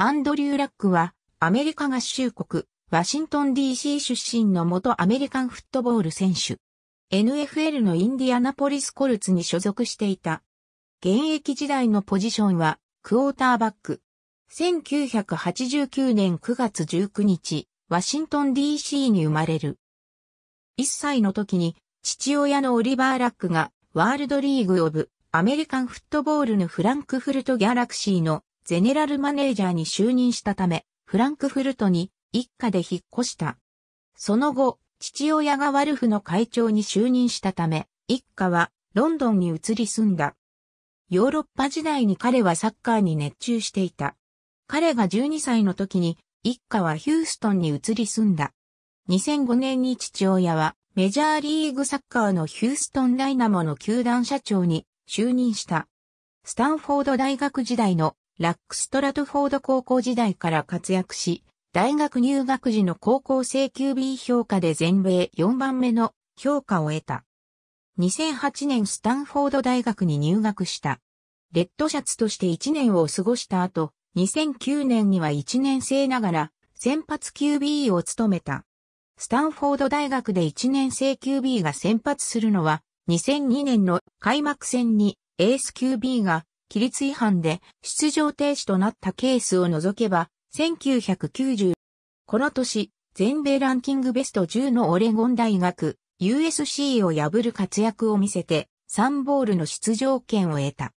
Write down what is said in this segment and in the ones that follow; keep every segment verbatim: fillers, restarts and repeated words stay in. アンドリュー・ラックは、アメリカ合衆国、ワシントン ディーシー 出身の元アメリカンフットボール選手。エヌエフエル のインディアナポリス・コルツに所属していた。現役時代のポジションは、クォーターバック。せんきゅうひゃくはちじゅうきゅうねんくがつじゅうくにち、ワシントン ディーシー に生まれる。いっさいの時に、父親のオリバー・ラックが、ワールドリーグ・オブ・アメリカンフットボールのフランクフルト・ギャラクシーの、ゼネラルマネージャーに就任したため、フランクフルトに一家で引っ越した。その後、父親がワルフの会長に就任したため、一家はロンドンに移り住んだ。ヨーロッパ時代に彼はサッカーに熱中していた。彼がじゅうにさいの時に一家はヒューストンに移り住んだ。にせんごねんに父親はメジャーリーグサッカーのヒューストンダイナモの球団社長に就任した。スタンフォード大学時代のラックストラトフォード高校時代から活躍し、大学入学時の高校生 キュービー 評価で全米よんばんめの評価を得た。にせんはちねんスタンフォード大学に入学した。レッドシャツとしていちねんを過ごした後、にせんきゅうねんにはいちねん生ながら先発 キュービー を務めた。スタンフォード大学でいちねん生 キュービー が先発するのは、にせんにねんの開幕戦にエース キュービー が規律違反で出場停止となったケースを除けば、せんきゅうひゃくきゅうじゅう。この年、全米ランキングベストじゅうのオレゴン大学 ユーエスシー を破る活躍を見せて、さんボールの出場権を得た。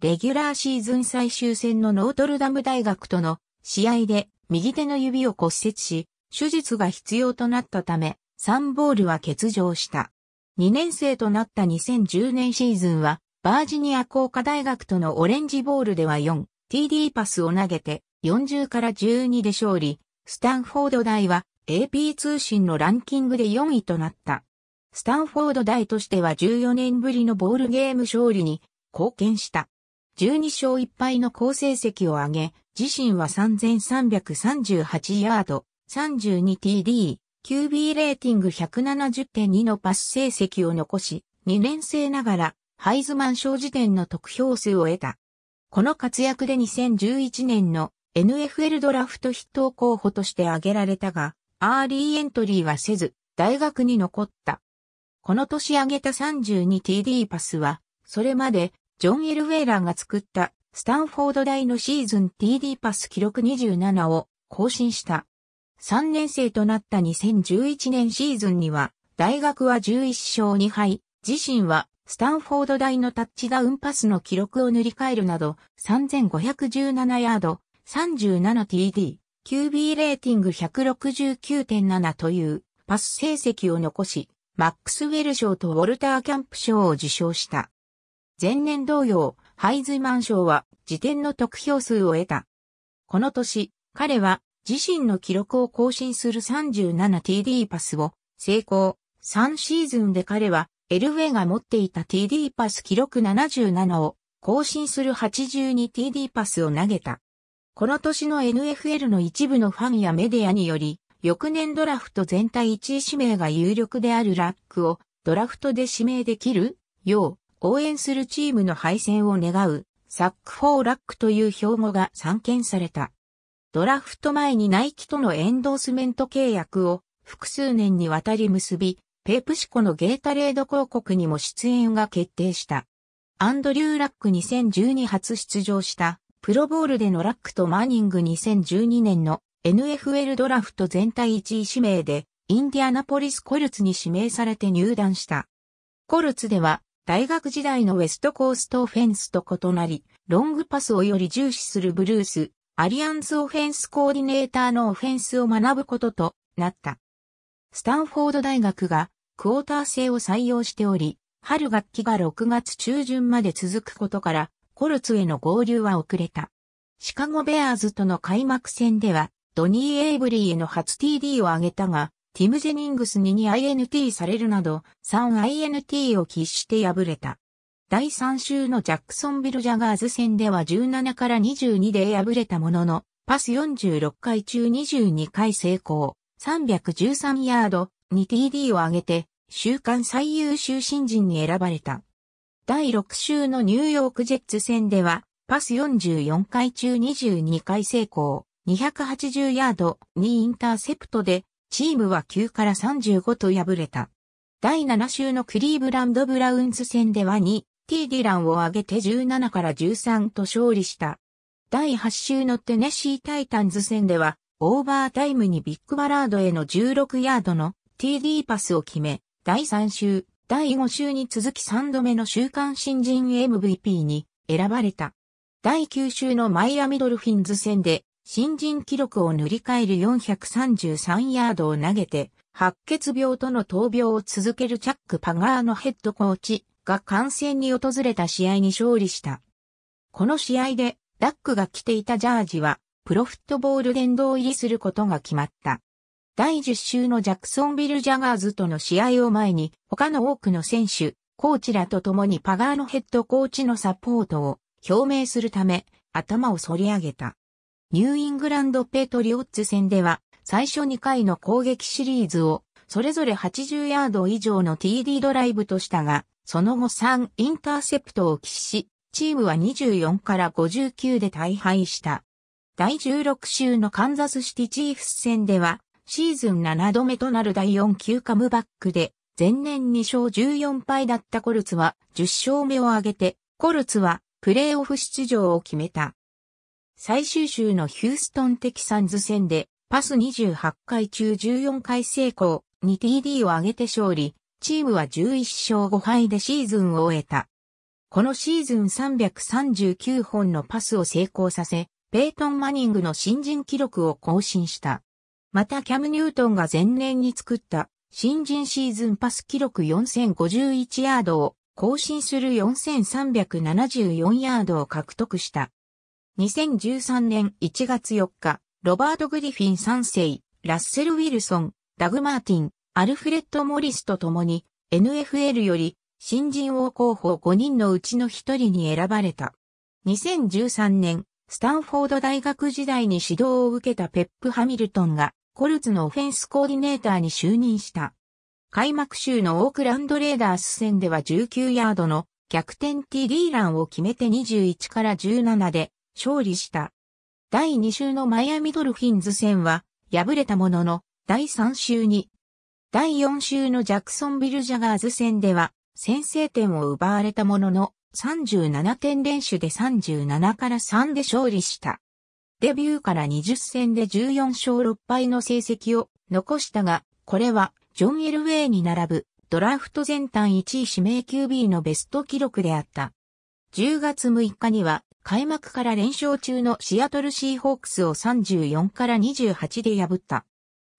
レギュラーシーズン最終戦のノートルダム大学との試合で右手の指を骨折し、手術が必要となったため、さんボールは欠場した。にねん生となったにせんじゅうねんシーズンは、バージニア工科大学とのオレンジボールでは よんティーディー パスを投げてよんじゅうからじゅうにで勝利、スタンフォード大は エーピー 通信のランキングでよんいとなった。スタンフォード大としてはじゅうよねんぶりのボールゲーム勝利に貢献した。じゅうにしょういっぱいの好成績を挙げ、自身はさんぜんさんびゃくさんじゅうはちヤード、さんじゅうにティーディー、キュービー レーティング ひゃくななじゅってんに のパス成績を残し、にねん生ながら、ハイズマン賞辞典の得票数を得た。この活躍でにせんじゅういちねんの エヌエフエル ドラフト筆頭候補として挙げられたが、アーリーエントリーはせず、大学に残った。この年挙げた さんじゅうにティーディー パスは、それまでジョン・エルウェーラーが作ったスタンフォード大のシーズン ティーディー パス記録にじゅうななを更新した。さんねん生となったにせんじゅういちねんシーズンには、大学はじゅういっしょうにはい、自身は、スタンフォード大のタッチダウンパスの記録を塗り替えるなど、さんぜんごひゃくじゅうななヤード、さんじゅうななティーディー、キュービー レーティング ひゃくろくじゅうきゅうてんなな というパス成績を残し、マックスウェル賞とウォルター・キャンプ賞を受賞した。前年同様、ハイズマン賞は次点の得票数を得た。この年、彼は自身の記録を更新する さんじゅうななティーディー パスを成功。さんシーズンで彼は、エルウェイが持っていた ティーディー パス記録ななじゅうななを更新する はちじゅうにティーディー パスを投げた。この年の エヌエフエル の一部のファンやメディアにより、翌年ドラフト全体いちい指名が有力であるラックをドラフトで指名できるよう応援するチームの敗戦を願うサック・フォー・ラックという標語が散見された。ドラフト前にナイキとのエンドースメント契約を複数年にわたり結び、ペプシコのゲータレード広告にも出演が決定した。アンドリュー・ラックにせんじゅうに初出場したプロボウルでのラックとマニングにせんじゅうにねんの エヌエフエル ドラフト全体いちい指名でインディアナポリス・コルツに指名されて入団した。コルツでは大学時代のウェストコーストオフェンスと異なり、ロングパスをより重視するブルース・アリアンズオフェンスコーディネーターのオフェンスを学ぶこととなった。スタンフォード大学がクォーター制を採用しており、春学期がろくがつちゅうじゅんまで続くことから、コルツへの合流は遅れた。シカゴベアーズとの開幕戦では、ドニー・エイブリーへの初 ティーディー を挙げたが、ティム・ジェニングスに にアイエヌティー されるなど、さんアイエヌティー を喫して敗れた。だいさん週のジャックソンビル・ジャガーズ戦ではじゅうななからにじゅうにで敗れたものの、パスよんじゅうろっかいちゅうにじゅうにかい成功、さんびゃくじゅうさんヤード。にティーディー を挙げて、週間最優秀新人に選ばれた。だいろく週のニューヨークジェッツ戦では、パスよんじゅうよんかい中にじゅうにかい成功、にひゃくはちじゅうヤード、にインターセプトで、チームはきゅうからさんじゅうごと敗れた。だいなな週のクリーブランド・ブラウンズ戦ではに、T・ディランを上げてじゅうななからじゅうさんと勝利した。だいはち週のテネシー・タイタンズ戦では、オーバータイムにビッグバラードへのじゅうろくヤードの ティーディー パスを決め、だいさん週、だいご週に続きさんどめの週間新人 エムブイピー に選ばれた。だいきゅう週のマイアミドルフィンズ戦で、新人記録を塗り替えるよんひゃくさんじゅうさんヤードを投げて、白血病との闘病を続けるチャック・パガーノヘッドコーチが観戦に訪れた試合に勝利した。この試合で、ダックが着ていたジャージは、プロフットボール殿堂入りすることが決まった。だいじゅう週のジャクソンビル・ジャガーズとの試合を前に、他の多くの選手、コーチらと共にパガーノヘッドコーチのサポートを表明するため、頭を反り上げた。ニューイングランド・ペトリオッツ戦では、最初にかいの攻撃シリーズを、それぞれはちじゅうヤード以上の ティーディー ドライブとしたが、その後さんインターセプトを喫し、チームはにじゅうよんからごじゅうきゅうで大敗した。だいじゅうろく週のカンザスシティチーフス戦では、シーズンななどめとなるだいよん級カムバックで、前年にしょうじゅうよんぱいだったコルツはじゅっしょうめを挙げて、コルツはプレーオフ出場を決めた。最終週のヒューストンテキサンズ戦で、パスにじゅうはちかい中じゅうよんかい成功、にティーディー を挙げて勝利、チームはじゅういっしょうごはいでシーズンを終えた。このシーズンさんびゃくさんじゅうきゅうほんのパスを成功させ、ペイトン・マニングの新人記録を更新した。またキャム・ニュートンが前年に作った新人シーズンパス記録よんせんごじゅういちヤードを更新するよんせんさんびゃくななじゅうよんヤードを獲得した。にせんじゅうさんねんいちがつよっか、ロバート・グリフィンさんせい、ラッセル・ウィルソン、ダグ・マーティン、アルフレッド・モリスと共に エヌエフエル より新人王候補ごにんのうちのひとりに選ばれた。にせんじゅうさんねん、スタンフォード大学時代に指導を受けたペップ・ハミルトンがコルツのオフェンスコーディネーターに就任した。開幕週のオークランド・レイダース戦ではじゅうきゅうヤードの逆転 ティーディー ランを決めてにじゅういちからじゅうななで勝利した。だいに週のマイアミドルフィンズ戦は敗れたもののだいさん週に、だいよん週のジャクソンビル・ジャガーズ戦では先制点を奪われたものの、さんじゅうななてん連取でさんじゅうななからさんで勝利した。デビューからにじゅっ戦でじゅうよんしょうろっぱいの成績を残したが、これはジョン・エルウェイに並ぶドラフト全体いちい指名 キュービー のベスト記録であった。じゅうがつむいかには開幕から連勝中のシアトル・シーホークスをさんじゅうよんからにじゅうはちで破った。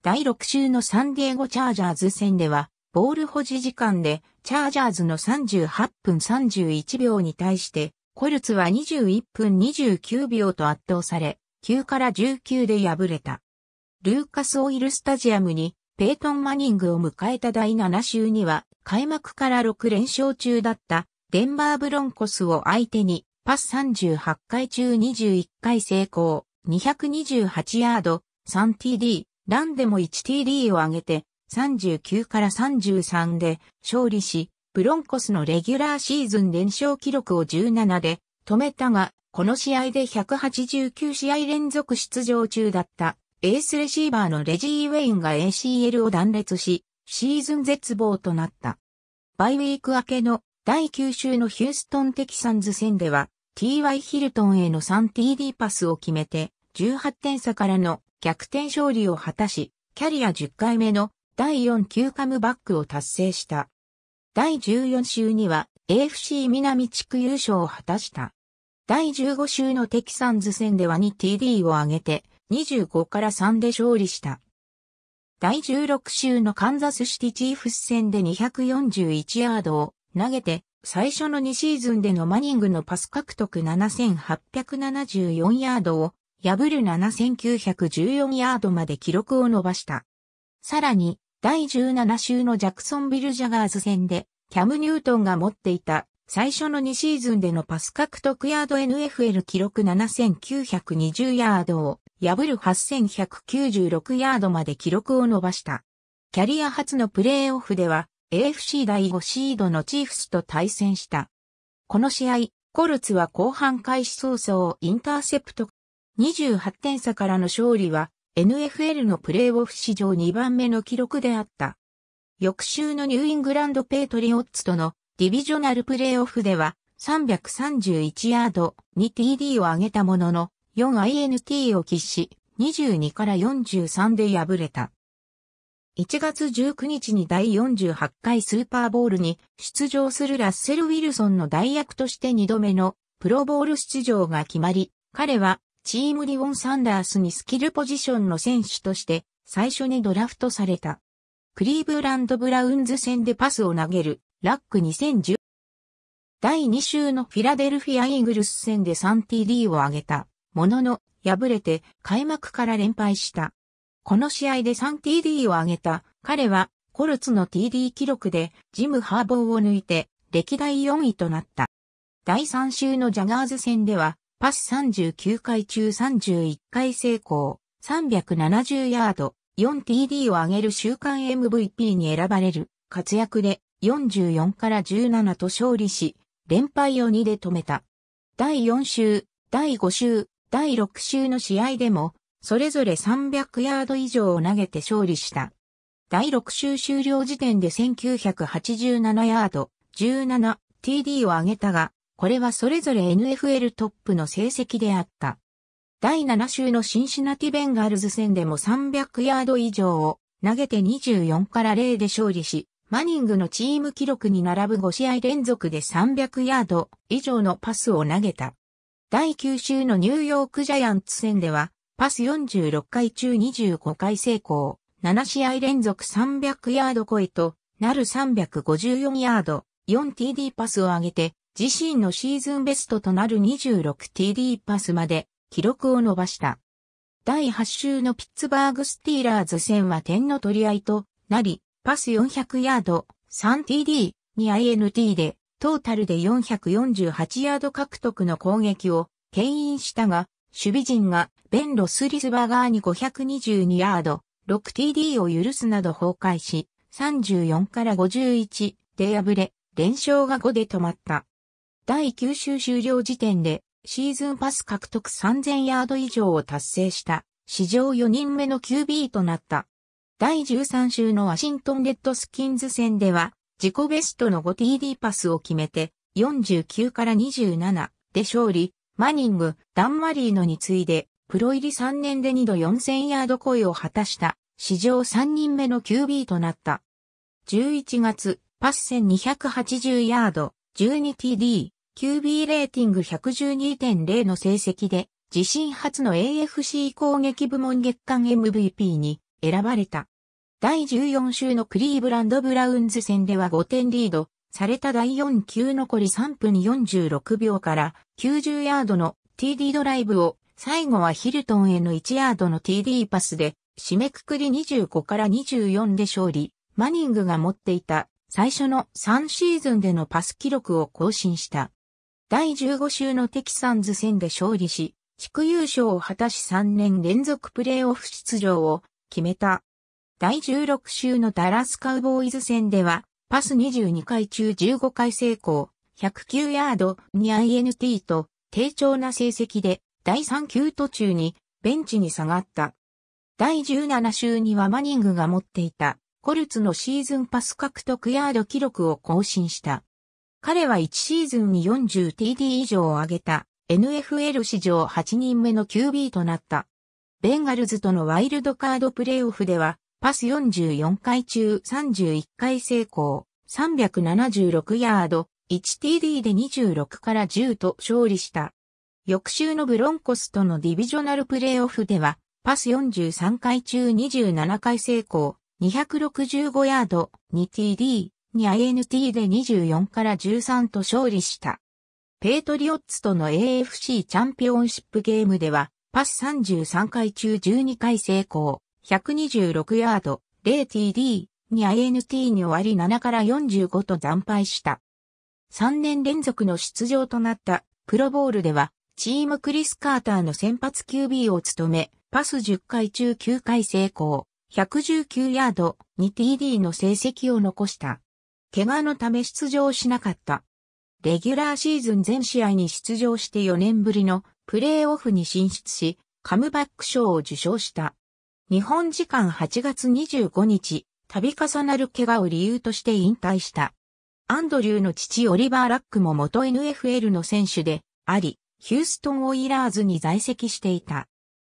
だいろく週のサンディエゴ・チャージャーズ戦では、ボール保持時間でチャージャーズのさんじゅうはちふんさんじゅういちびょうに対してコルツはにじゅういっぷんにじゅうきゅうびょうと圧倒されきゅうからじゅうきゅうで敗れた。ルーカス・オイルスタジアムにペイトン・マニングを迎えただいなな週には開幕からろく連勝中だったデンバーブロンコスを相手にパスさんじゅうはちかい中にじゅういっかい成功、にひゃくにじゅうはちヤード、さんティーディー、ランでも いちティーディー を挙げてさんじゅうきゅうからさんじゅうさんで勝利し、ブロンコスのレギュラーシーズン連勝記録をじゅうななで止めたが、この試合でひゃくはちじゅうきゅうしあい連続出場中だったエースレシーバーのレジー・ウェインが エーシーエル を断裂し、シーズン絶望となった。バイウィーク明けのだいきゅう週のヒューストン・テキサンズ戦では、ティーワイ ヒルトンへの さんティーディー パスを決めて、じゅうはってんさからの逆転勝利を果たし、キャリアじゅっかいめのだいよん級カムバックを達成した。だいじゅうよん週には エーエフシー 南地区優勝を果たした。だいじゅうご週のテキサンズ戦では にティーディー を挙げてにじゅうごからさんで勝利した。だいじゅうろく週のカンザスシティチーフス戦でにひゃくよんじゅういちヤードを投げて最初のにシーズンでのマニングのパス獲得ななせんはっぴゃくななじゅうよんヤードを破るななせんきゅうひゃくじゅうよんヤードまで記録を伸ばした。さらに、だいじゅうなな週のジャクソンビル・ジャガーズ戦で、キャム・ニュートンが持っていた最初のにシーズンでのパス獲得ヤード エヌエフエル 記録ななせんきゅうひゃくにじゅうヤードを破るはっせんひゃくきゅうじゅうろくヤードまで記録を伸ばした。キャリア初のプレーオフでは エーエフシー だいごシードのチーフスと対戦した。この試合、コルツは後半開始早々インターセプト。にじゅうはってん差からの勝利は エヌエフエル のプレーオフ史上にばんめの記録であった。翌週のニューイングランドペイトリオッツとのディビジョナルプレーオフではさんびゃくさんじゅういちヤード にティーディー を上げたものの よんアイエヌティー を喫しにじゅうにからよんじゅうさんで敗れた。いちがつじゅうくにちにだいよんじゅうはちかいスーパーボウルに出場するラッセル・ウィルソンの代役としてにどめのプロボウル出場が決まり、彼はチームリオン・サンダースにスキルポジションの選手として最初にドラフトされた。クリーブランド・ブラウンズ戦でパスを投げるラックにせんじゅう。だいに週のフィラデルフィア・イーグルス戦で さんティーディー を挙げたものの敗れて開幕から連敗した。この試合で さんティーディー を挙げた彼はコルツの ティーディー 記録でジム・ハーボーを抜いて歴代よんいとなった。だいさん週のジャガーズ戦ではパスさんじゅうきゅうかいちゅうさんじゅういっかい成功、さんびゃくななじゅうヤード、よんティーディー を挙げる週間 エムブイピー に選ばれる活躍でよんじゅうよんからじゅうななと勝利し、連敗をにで止めた。だいよん週、だいご週、だいろく週の試合でも、それぞれさんびゃくヤード以上を投げて勝利した。だいろく週終了時点でせんきゅうひゃくはちじゅうななヤード、じゅうななティーディー を挙げたが、これはそれぞれ エヌエフエル トップの成績であった。だいなな週のシンシナティベンガルズ戦でもさんびゃくヤード以上を投げてにじゅうよんからゼロで勝利し、マニングのチーム記録に並ぶご試合連続でさんびゃくヤード以上のパスを投げた。だいきゅう週のニューヨークジャイアンツ戦では、パスよんじゅうろっかいちゅうにじゅうごかい成功、なな試合連続さんびゃくヤード超えとなるさんびゃくごじゅうよんヤード、よんティーディー パスを上げて、自身のシーズンベストとなる にじゅうろくティーディー パスまで記録を伸ばした。だいはち週のピッツバーグスティーラーズ戦は点の取り合いとなり、パスよんひゃくヤード、さんティーディー、にアイエヌティー で、トータルでよんひゃくよんじゅうはちヤード獲得の攻撃を牽引したが、守備陣がベン・ロスリスバーガーにごひゃくにじゅうにヤード、ろくティーディー を許すなど崩壊し、さんじゅうよんからごじゅういちで敗れ、連勝がごで止まった。だいきゅう週終了時点で、シーズンパス獲得さんぜんヤード以上を達成した、史上よにんめの キュービー となった。だいじゅうさん週のワシントン・レッドスキンズ戦では、自己ベストの ごティーディー パスを決めて、よんじゅうきゅうからにじゅうななで勝利、マニング、ダン・マリーノに次いで、プロ入りさんねんでにどよんせんヤード超えを果たした、史上さんにんめの キュービー となった。じゅういちがつ、パスせんにひゃくはちじゅうヤード、じゅうにティーディー、キュービー レーティング ひゃくじゅうにてんゼロ の成績で、自身初の エーエフシー 攻撃部門月間 エムブイピー に、選ばれた。だいじゅうよん週のクリーブランド・ブラウンズ戦ではごてんリードされただいよん球残りさんぷんよんじゅうろくびょうからきゅうじゅうヤードの ティーディー ドライブを最後はヒルトンへのいちヤードの ティーディー パスで締めくくりにじゅうごからにじゅうよんで勝利。マニングが持っていた最初のさんシーズンでのパス記録を更新した。だいじゅうご週のテキサンズ戦で勝利し、地区優勝を果たしさんねん連続プレーオフ出場を決めた。だいじゅうろく週のダラスカウボーイズ戦では、パスにじゅうにかいちゅうじゅうごかい成功、ひゃくきゅうヤード、にアイエヌティー と、低調な成績で、だいさん球途中に、ベンチに下がった。だいじゅうなな週にはマニングが持っていた、コルツのシーズンパス獲得ヤード記録を更新した。彼はいちシーズンに よんじゅうティーディー 以上を上げた、エヌエフエル 史上はちにんめの キュービー となった。ベンガルズとのワイルドカードプレーオフでは、パスよんじゅうよんかいちゅうさんじゅういっかい成功、さんびゃくななじゅうろくヤード、いちティーディー でにじゅうろくからじゅうと勝利した。翌週のブロンコスとのディビジョナルプレーオフでは、パスよんじゅうさんかいちゅうにじゅうななかい成功、にひゃくろくじゅうごヤード、にティーディー、にアイエヌティー でにじゅうよんからじゅうさんと勝利した。ペイトリオッツとの エーエフシー チャンピオンシップゲームでは、パスさんじゅうさんかいちゅうじゅうにかい成功、ひゃくにじゅうろくヤード、ゼロティーディー、にアイエヌティー に終わりななからよんじゅうごと惨敗した。さんねん連続の出場となったプロボウルでは、チームクリス・カーターの先発 キュービー を務め、パスじゅっかいちゅうきゅうかい成功、ひゃくじゅうきゅうヤード、にティーディー の成績を残した。怪我のため出場しなかった。レギュラーシーズン全試合に出場してよねんぶりのプレーオフに進出し、カムバック賞を受賞した。日本時間はちがつにじゅうごにち、度重なる怪我を理由として引退した。アンドリューの父オリバー・ラックも元 エヌエフエル の選手であり、ヒューストン・オイラーズに在籍していた。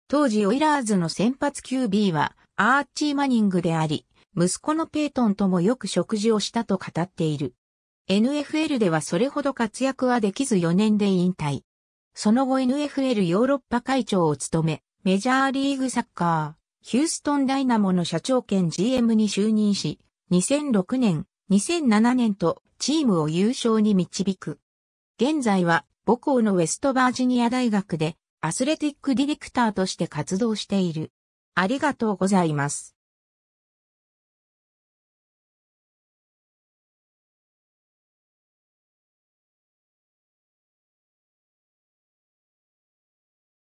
当時オイラーズの先発 キュービー はアーチー・マニングであり、息子のペイトンともよく食事をしたと語っている。エヌエフエル ではそれほど活躍はできずよねんで引退。その後 エヌエフエル ヨーロッパ会長を務め、メジャーリーグサッカー、ヒューストンダイナモの社長兼 ジーエム に就任し、にせんろくねん、にせんななねんとチームを優勝に導く。現在は母校のウェストバージニア大学でアスレティックディレクターとして活動している。ありがとうございます。